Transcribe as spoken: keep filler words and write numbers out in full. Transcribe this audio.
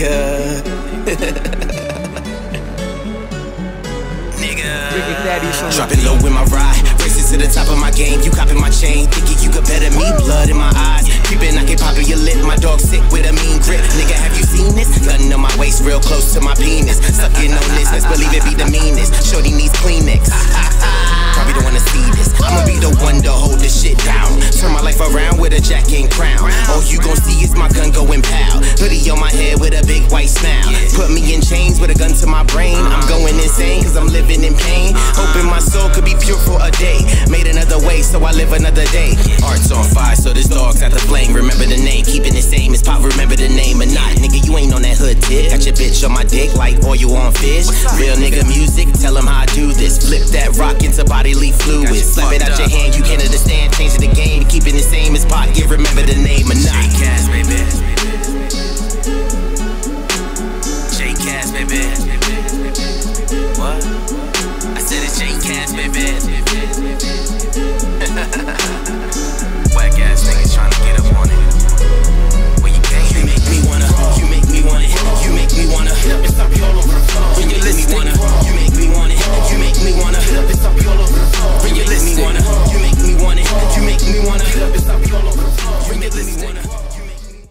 nigga. Nigga. Drop it low with my ride. Races to the top of my game. You copping my chain. Thinking you could better me. Blood in my eyes. Creeping, I can pop in your lip. My dog sick with a mean grip. Nigga, have you seen this? Nothing on my waist, real close to my penis. Sucking on this. Let's believe it be the meanest. Shorty needs Kleenex. Probably don't wanna see this. I'ma be the one to hold this shit down. Turn my life around with a jacket and crown. All you gon' see is my gun going pow. Hoodie on my head with a big white smile. Put me in chains with a gun to my brain. I'm going insane cause I'm living in pain. Hoping my soul could be pure for a day. Made another way so I live another day. Heart's on fire so this dog's out the flame. Remember the name, keeping it same as pop. Remember the name or not, nigga you ain't on that hood tip. Got your bitch on my dick like oil on fish. Real nigga music, tell him how I do this. Flip that rock into bodily fluid. Slap it out your hand, you can't understand. Changing the game, keeping it same as pop. Get remember the name or not.